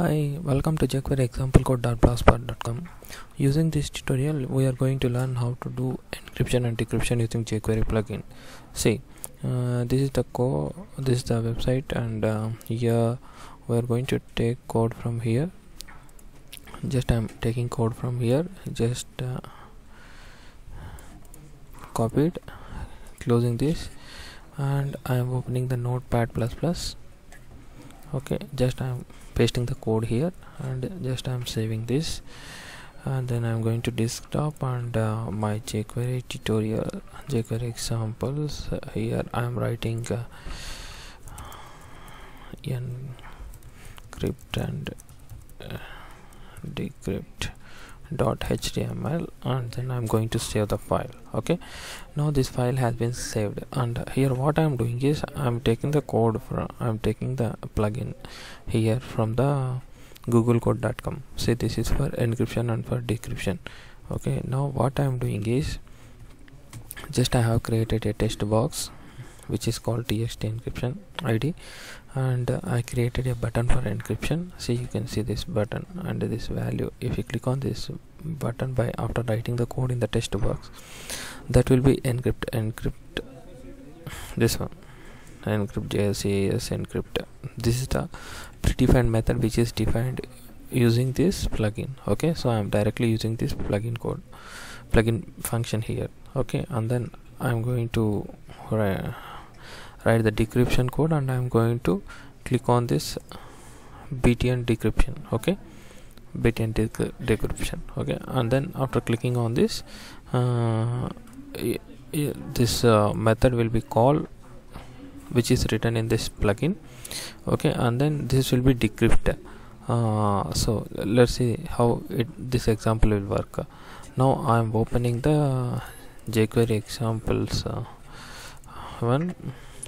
Hi, welcome to jQuery example.blogspot.com. Using this tutorial, we are going to learn how to do encryption and decryption using jQuery plugin. See, this is the website, and here we are going to take code from here. I'm taking code from here. Just copy it, closing this, and I am opening the Notepad++. Okay, I'm pasting the code here, and I'm saving this, and then I'm going to desktop and my jQuery tutorial, jQuery examples. Here I'm writing encrypt and decrypt.html, and then I'm going to save the file. Okay, now this file has been saved, and here what I'm doing is I'm taking the code from, I'm taking the plugin here from the googlecode.com. say, this is for encryption and for decryption. Okay, now what I'm doing is I have created a text box which is called txt encryption id, and I created a button for encryption. See, you can see this button and this value. If you click on this button after writing the code in the text box, that will be encrypt this one, encrypt jcs encrypt. This is the predefined method which is defined using this plugin. Okay, so I'm directly using this plugin function here. Okay, and then I'm going to write the decryption code, and I'm going to click on this btn decryption. Okay, btn decryption. Okay, and then after clicking on this, this method will be called, which is written in this plugin. Okay, and then this will be decrypt. So let's see how this example will work. Now I'm opening the jQuery examples one,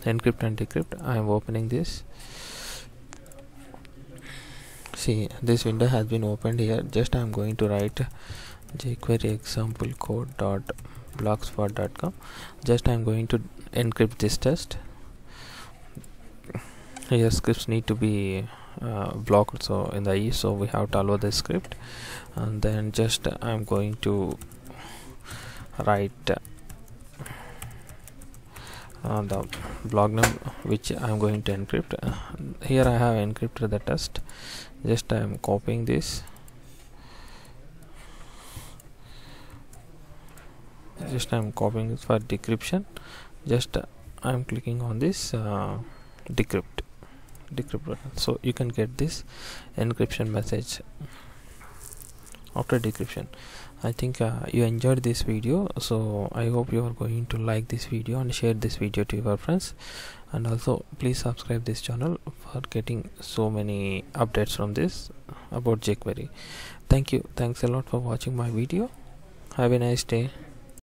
encrypt and decrypt. I am opening this. See, this window has been opened here. I am going to write jQuery example code.blogspot.com. I am going to encrypt this test. Here scripts need to be blocked, so in the so we have to allow the script, and then I am going to write the blog number which I'm going to encrypt. Here I have encrypted the test. I'm copying this. I'm copying it for decryption. I'm clicking on this decrypt button. So you can get this encryption message after decryption. I think you enjoyed this video, so I hope you are going to like this video and share this video to your friends, and also please subscribe this channel for getting so many updates from this about jQuery. Thanks a lot for watching my video. Have a nice day.